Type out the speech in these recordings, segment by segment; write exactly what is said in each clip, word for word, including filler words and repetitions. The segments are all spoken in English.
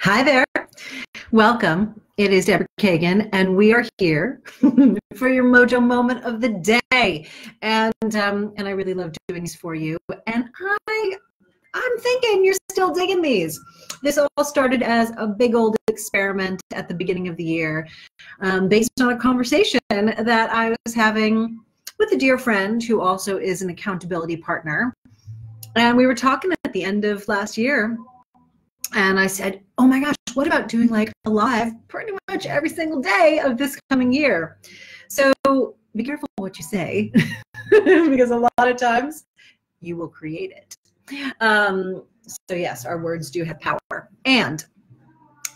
Hi there. Welcome. It is Deborah Kagan, and we are here for your mojo moment of the day. And um, and I really love doing these for you. And I, I'm thinking you're still digging these. This all started as a big old experiment at the beginning of the year, um, based on a conversation that I was having with a dear friend who also is an accountability partner. And we were talking at the end of last year, and I said, oh my gosh, what about doing like a live pretty much every single day of this coming year? So be careful what you say, because a lot of times you will create it. Um, so yes, our words do have power. And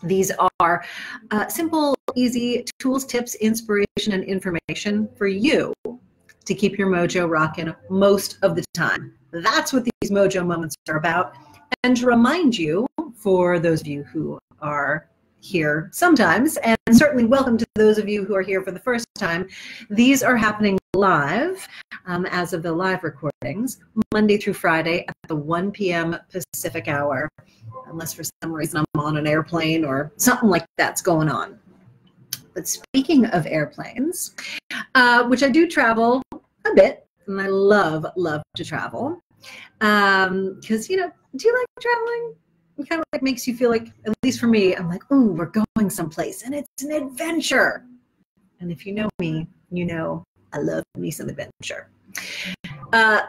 these are uh, simple, easy tools, tips, inspiration, and information for you to keep your mojo rocking most of the time. That's what these mojo moments are about. And to remind you, for those of you who are here sometimes, and certainly welcome to those of you who are here for the first time, these are happening live, um, as of the live recordings, Monday through Friday at the one p m Pacific hour, unless for some reason I'm on an airplane or something like that's going on. But speaking of airplanes, uh, which I do travel a bit, and I love, love to travel, um, because, you know, do you like traveling? It kind of like makes you feel like, at least for me, I'm like, ooh, we're going someplace, and it's an adventure. And if you know me, you know I love me some adventure. Uh,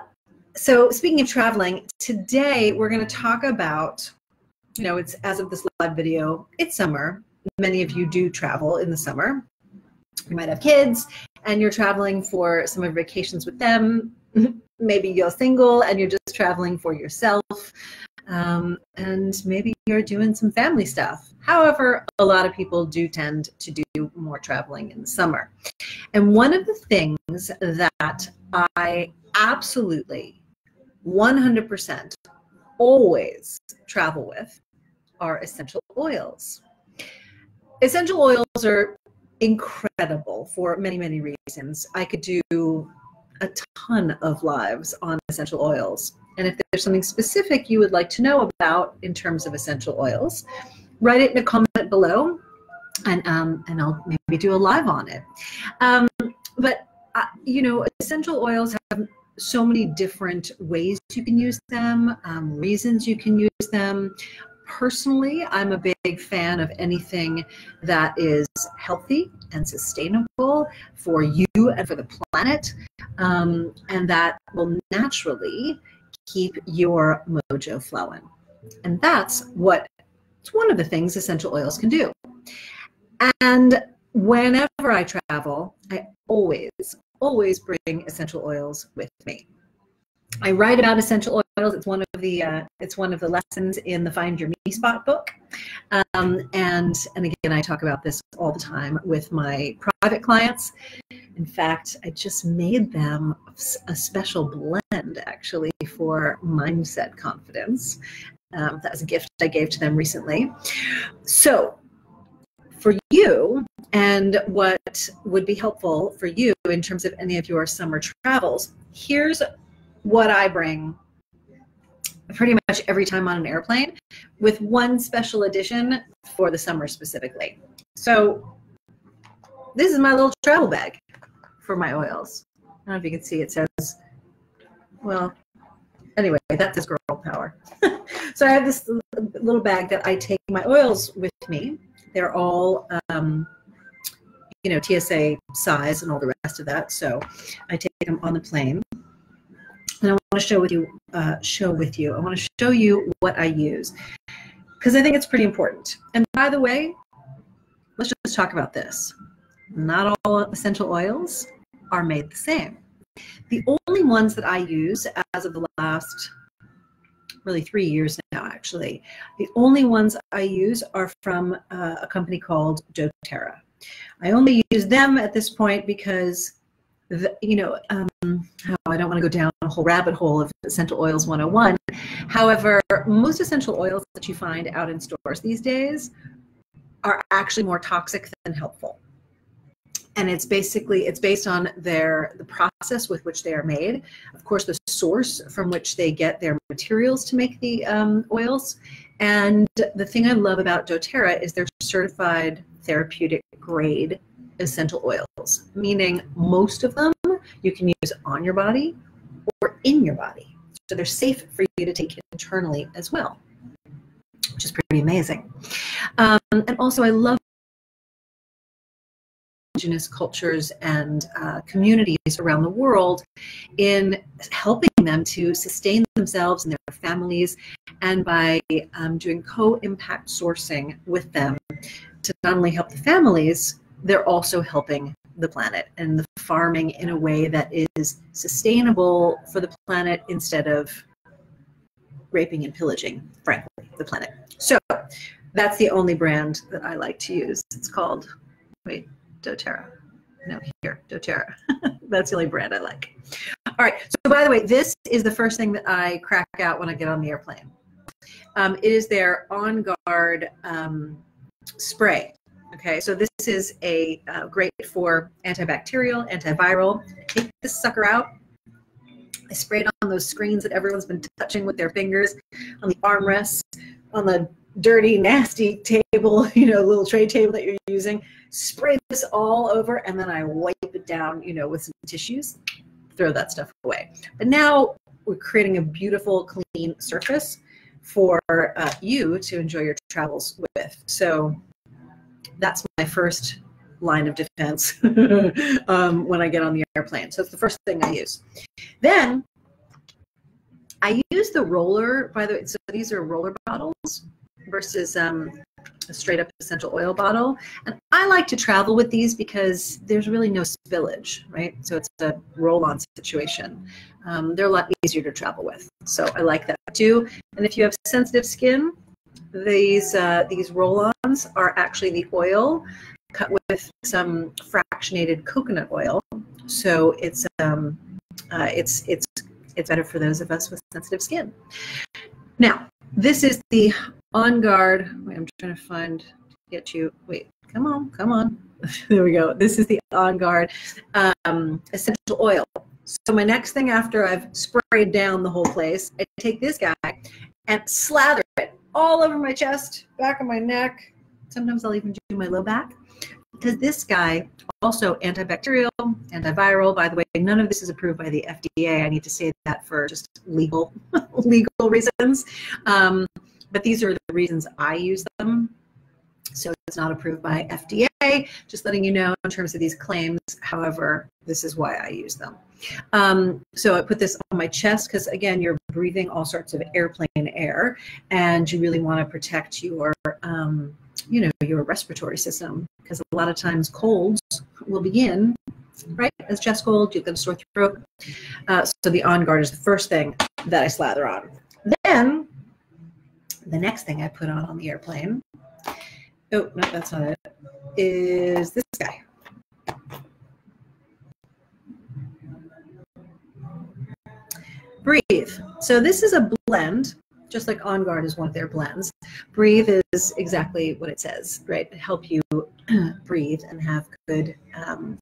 so speaking of traveling, today we're going to talk about, you know, it's as of this live video, it's summer. Many of you do travel in the summer. You might have kids, and you're traveling for summer vacations with them. Maybe you're single, and you're just traveling for yourself. Um, and maybe you're doing some family stuff. However, a lot of people do tend to do more traveling in the summer. And one of the things that I absolutely, one hundred percent, always travel with are essential oils. Essential oils are incredible for many, many reasons. I could do a ton of lives on essential oils. And if there's something specific you would like to know about in terms of essential oils, write it in a comment below, and um, and I'll maybe do a live on it. Um, but, uh, you know, essential oils have so many different ways you can use them, um, reasons you can use them. Personally, I'm a big fan of anything that is healthy and sustainable for you and for the planet, um, and that will naturally keep your mojo flowing. And that's what, it's one of the things essential oils can do. And whenever I travel, I always, always bring essential oils with me. I write about essential oils. It's one of the uh, it's one of the lessons in the Find Your Me Spot book, um, and and again I talk about this all the time with my private clients. In fact, I just made them a special blend actually for mindset confidence. Um, that was a gift I gave to them recently. So for you, and what would be helpful for you in terms of any of your summer travels, here's what I bring pretty much every time on an airplane, with one special edition for the summer specifically. So this is my little travel bag for my oils. I don't know if you can see, it says, well, anyway, that says girl power. So I have this little bag that I take my oils with me. They're all, um, you know, T S A size and all the rest of that. So I take them on the plane. And I want to show with you, uh, show with you. I want to show you what I use, because I think it's pretty important. And by the way, let's just talk about this. Not all essential oils are made the same. The only ones that I use as of the last, really three years now, actually, the only ones I use are from uh, a company called doTERRA. I only use them at this point because, the, you know, um, I don't want to go down a whole rabbit hole of essential oils one oh one. However, most essential oils that you find out in stores these days are actually more toxic than helpful. And it's basically, it's based on their, the process with which they are made. Of course, the source from which they get their materials to make the um, oils And the thing I love about doTERRA is they're certified therapeutic grade essential oils, meaning most of them you can use on your body or in your body. So they're safe for you to take internally as well, which is pretty amazing. Um, and also I love indigenous cultures and uh, communities around the world in helping them to sustain themselves and their families, and by um, doing co-impact sourcing with them to not only help the families, they're also helping the planet and the farming in a way that is sustainable for the planet instead of raping and pillaging, frankly, the planet. So that's the only brand that I like to use. It's called, wait, doTERRA. No, here, doTERRA. That's the only brand I like. All right, so by the way, this is the first thing that I crack out when I get on the airplane. Um, it is their On Guard um, spray. Okay, so this is a uh, great for antibacterial, antiviral. I take this sucker out. I spray it on those screens that everyone's been touching with their fingers, on the armrests, on the dirty, nasty table, you know, little tray table that you're using. Spray this all over, and then I wipe it down, you know, with some tissues, throw that stuff away. But now we're creating a beautiful, clean surface for uh, you to enjoy your travels with. So that's my first line of defense um, when I get on the airplane. So it's the first thing I use. Then I use the roller, by the way, so these are roller bottles versus um, a straight up essential oil bottle. And I like to travel with these because there's really no spillage, right? So it's a roll-on situation. Um, they're a lot easier to travel with. So I like that too. And if you have sensitive skin, these uh, these roll-ons are actually the oil cut with some fractionated coconut oil, so it's um, uh, it's it's it's better for those of us with sensitive skin. Now this is the On Guard. Wait, I'm trying to find get you. Wait, come on, come on. There we go. This is the On Guard um, essential oil. So my next thing after I've sprayed down the whole place, I take this guy and slather it all over my chest, back of my neck. Sometimes I'll even do my low back, because this guy, also antibacterial, antiviral, by the way, none of this is approved by the F D A. I need to say that for just legal legal reasons. Um, but these are the reasons I use them. So it's not approved by F D A, just letting you know in terms of these claims. However, this is why I use them. Um, so I put this on my chest because, again, you're breathing all sorts of airplane air, and you really want to protect your, um, you know, your respiratory system, because a lot of times colds will begin, right, as chest cold, you've got a sore throat. Uh, so the On Guard is the first thing that I slather on. Then the next thing I put on on the airplane, oh, no, that's not it, is this guy. Breathe. So this is a blend, just like On Guard is one of their blends. Breathe is exactly what it says, right? Help you breathe and have good, um,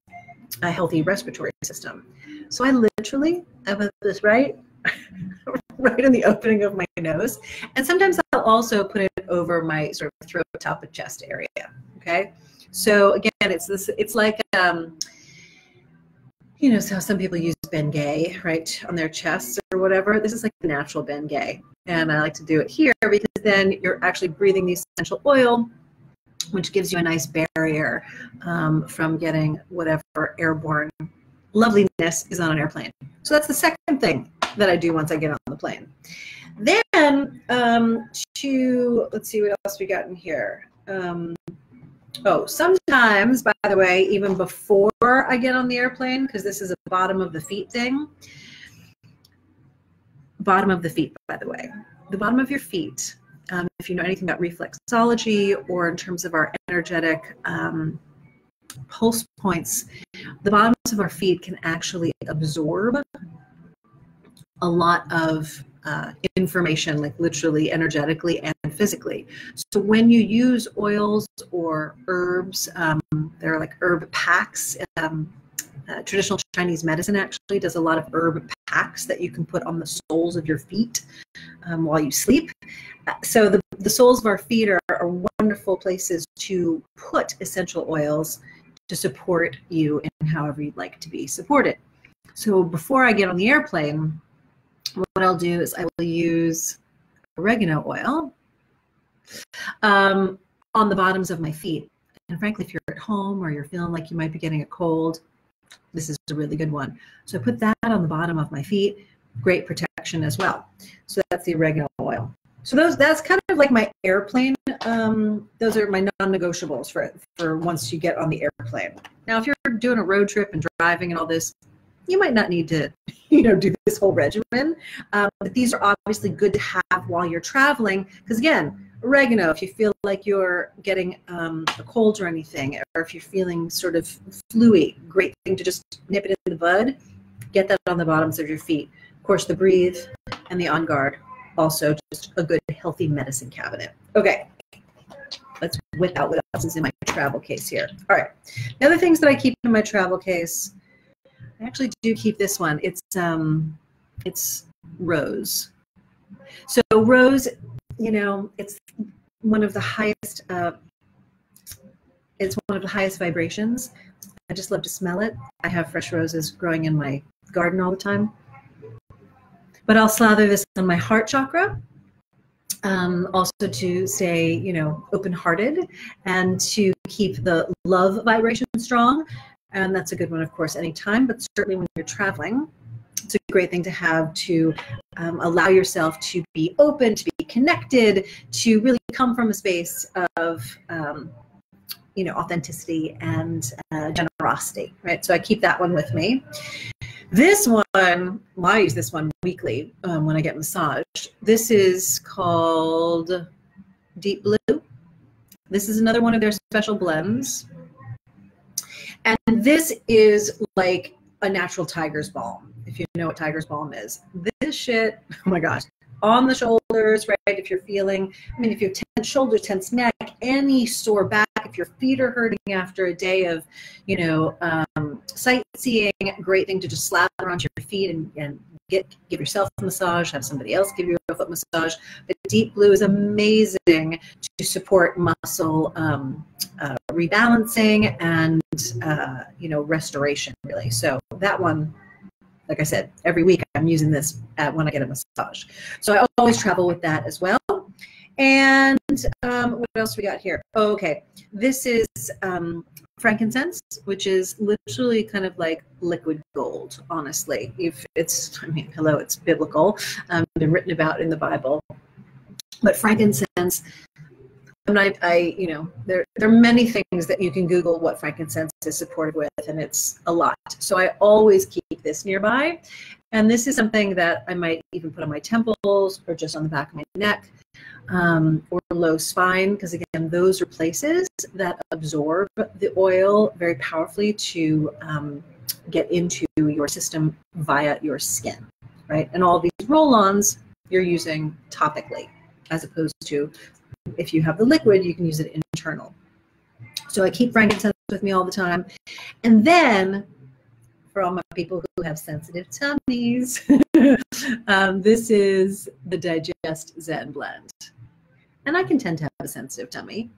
a healthy respiratory system. So I literally, I put this right, right in the opening of my nose. And sometimes I'll also put it over my sort of throat, top and chest area. Okay. So again, it's this, it's like, um, you know, so some people use Bengay, right, on their chests or whatever. This is like the natural Bengay. And I like to do it here because then you're actually breathing the essential oil, which gives you a nice barrier um, from getting whatever airborne loveliness is on an airplane. So that's the second thing that I do once I get on the plane. Then um, to, let's see what else we got in here. Um, oh, sometimes, by the way, even before I get on the airplane, because this is a bottom of the feet thing. Bottom of the feet, by the way. The bottom of your feet, um, if you know anything about reflexology or in terms of our energetic um, pulse points, the bottoms of our feet can actually absorb a lot of uh, information, like literally energetically and physically. So when you use oils or herbs, um, there are like herb packs. Um, uh, traditional Chinese medicine actually does a lot of herb packs that you can put on the soles of your feet um, while you sleep. So the, the soles of our feet are, are wonderful places to put essential oils to support you in however you'd like to be supported. So before I get on the airplane, what I'll do is I will use oregano oil um, on the bottoms of my feet. And frankly, if you're at home or you're feeling like you might be getting a cold, this is a really good one. So I put that on the bottom of my feet, great protection as well. So that's the oregano oil. So those, that's kind of like my airplane. Um, those are my non-negotiables for, for once you get on the airplane. Now, if you're doing a road trip and driving and all this, you might not need to, you know, do this whole regimen. Um, but these are obviously good to have while you're traveling. Because again, oregano, if you feel like you're getting um, a cold or anything, or if you're feeling sort of fluey, great thing to just nip it in the bud. Get that on the bottoms of your feet. Of course, the Breathe and the On Guard, also just a good, healthy medicine cabinet. Okay, let's whip out what else is in my travel case here. All right, the other things that I keep in my travel case, I actually do keep this one. It's um, it's rose. So rose, you know, it's one of the highest. Uh, it's one of the highest vibrations. I just love to smell it. I have fresh roses growing in my garden all the time. But I'll slather this on my heart chakra, um, also to stay, you know, open-hearted and to keep the love vibration strong. And that's a good one, of course, anytime, but certainly when you're traveling, it's a great thing to have to um, allow yourself to be open, to be connected, to really come from a space of, um, you know, authenticity and uh, generosity, right? So I keep that one with me. This one, well, I use this one weekly um, when I get massaged. This is called Deep Blue. This is another one of their special blends. And this is like a natural tiger's balm, if you know what tiger's balm is. This shit, oh my gosh, on the shoulders, right? If you're feeling, I mean, if you have tense shoulders, tense neck, any sore back, if your feet are hurting after a day of, you know, um, sightseeing, great thing to just slather onto your feet and, and get give yourself a massage, have somebody else give you a foot massage. But Deep Blue is amazing to support muscle um, uh, rebalancing and, uh, you know, restoration, really. So that one, like I said, every week I'm using this at, when I get a massage. So I always travel with that as well. And um, what else we got here? Oh, okay, this is um, frankincense, which is literally kind of like liquid gold, honestly. If it's, I mean, hello, it's biblical, um, been written about in the Bible. But frankincense, I'm not, I, you know, there, there are many things that you can Google what frankincense is supported with, and it's a lot. So I always keep this nearby. And this is something that I might even put on my temples or just on the back of my neck. Um, or low spine, because again, those are places that absorb the oil very powerfully to um, get into your system via your skin, right? And all these roll-ons you're using topically, as opposed to if you have the liquid, you can use it internal. So I keep frankincense with me all the time. And then for all my people who have sensitive tummies, um, this is the Digest Zen blend. And I can tend to have a sensitive tummy.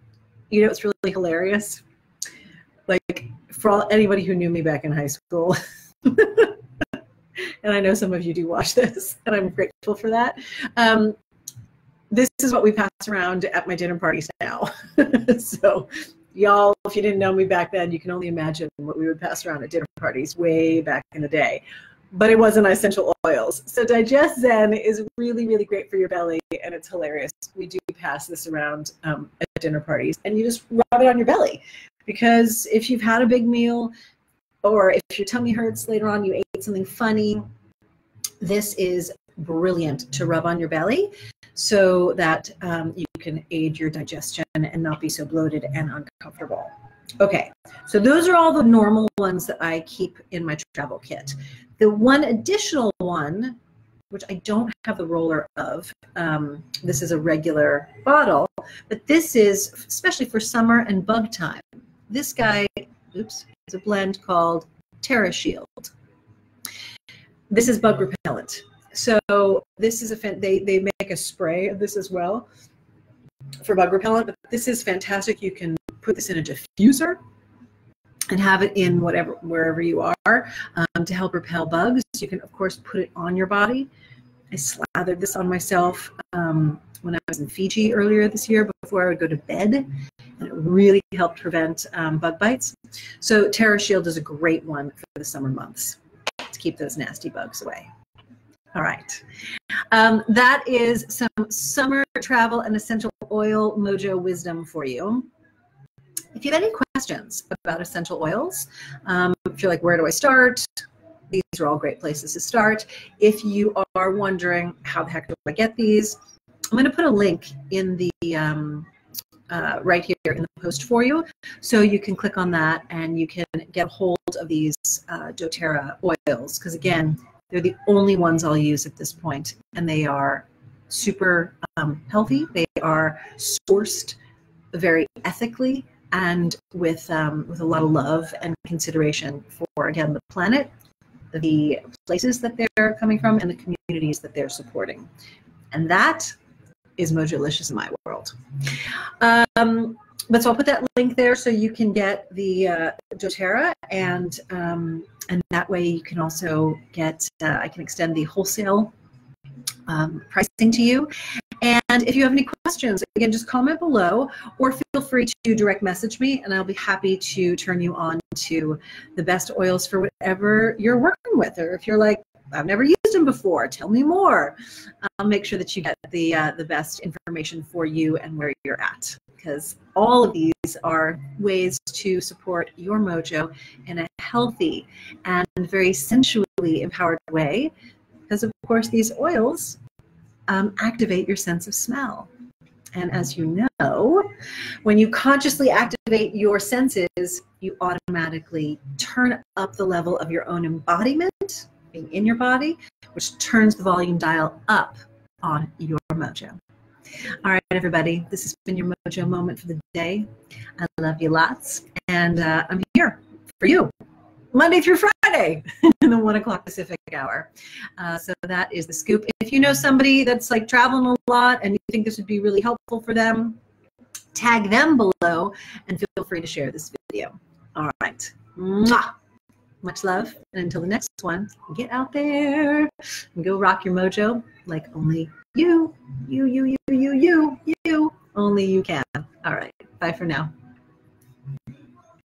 You know, it's really hilarious. Like, for all, anybody who knew me back in high school, and I know some of you do watch this, and I'm grateful for that. Um, this is what we pass around at my dinner parties now. So, y'all, if you didn't know me back then, you can only imagine what we would pass around at dinner parties way back in the day. But it wasn't essential oils. So Digest Zen is really, really great for your belly, and it's hilarious. We do pass this around um, at dinner parties, and you just rub it on your belly. Because if you've had a big meal, or if your tummy hurts later on, you ate something funny, this is brilliant to rub on your belly so that um, you can aid your digestion and not be so bloated and uncomfortable. Okay, so those are all the normal ones that I keep in my travel kit. The one additional one, which I don't have the roller of, um, this is a regular bottle, but this is especially for summer and bug time. This guy, oops, is a blend called TerraShield. This is bug repellent. So this is a, they, they make a spray of this as well for bug repellent, but this is fantastic. You can put this in a diffuser and have it in whatever, wherever you are, um, to help repel bugs. You can, of course, put it on your body. I slathered this on myself um, when I was in Fiji earlier this year before I would go to bed, and it really helped prevent um, bug bites. So TerraShield is a great one for the summer months to keep those nasty bugs away. All right, um, that is some summer travel and essential oil mojo wisdom for you. If you have any questions about essential oils, um, if you're like, where do I start? These are all great places to start. If you are wondering, how the heck do I get these? I'm going to put a link in the um, uh, right here in the post for you, so you can click on that and you can get hold of these uh, doTERRA oils, because again, they're the only ones I'll use at this point, and they are super um, healthy. They are sourced very ethically and with um, with a lot of love and consideration for, again, the planet, the places that they're coming from, and the communities that they're supporting. And that is Mojolicious in my world. Um, but so I'll put that link there so you can get the uh, doTERRA, and um, and that way you can also get, uh, I can extend the wholesale um, pricing to you. And if you have any questions, again, just comment below, or feel free to direct message me, and I'll be happy to turn you on to the best oils for whatever you're working with. Or if you're like, I've never used them before, tell me more. I'll make sure that you get the, uh, the best information for you and where you're at, because all of these are ways to support your mojo in a healthy and very sensually empowered way, because, of course, these oils Um, activate your sense of smell. And as you know, when you consciously activate your senses, you automatically turn up the level of your own embodiment, being in your body, which turns the volume dial up on your mojo. All right, everybody, this has been your mojo moment for the day. I love you lots, and uh, I'm here for you Monday through Friday in the one o'clock Pacific hour. Uh, so that is the scoop. If you know somebody that's like traveling a lot and you think this would be really helpful for them, tag them below and feel free to share this video. All right. Mwah. Much love. And until the next one, get out there and go rock your mojo like only you, you, you, you, you, you, you, only you can. All right. Bye for now.